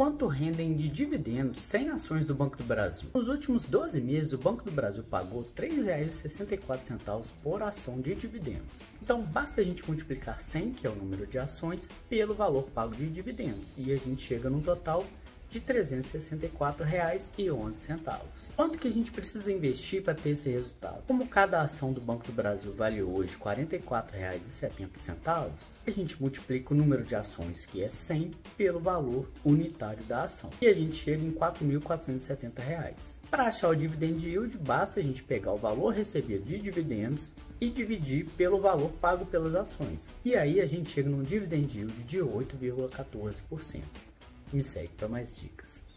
Quanto rendem de dividendos 100 ações do Banco do Brasil? Nos últimos 12 meses, o Banco do Brasil pagou R$ 3,64 por ação de dividendos. Então, basta a gente multiplicar 100, que é o número de ações, pelo valor pago de dividendos. E a gente chega num total de R$ 364,11. Quanto que a gente precisa investir para ter esse resultado? Como cada ação do Banco do Brasil vale hoje R$ 44,70, a gente multiplica o número de ações, que é 100, pelo valor unitário da ação. E a gente chega em R$ 4.470. Para achar o dividend yield, basta a gente pegar o valor recebido de dividendos e dividir pelo valor pago pelas ações. E aí a gente chega num dividend yield de 8,14%. Me segue para mais dicas.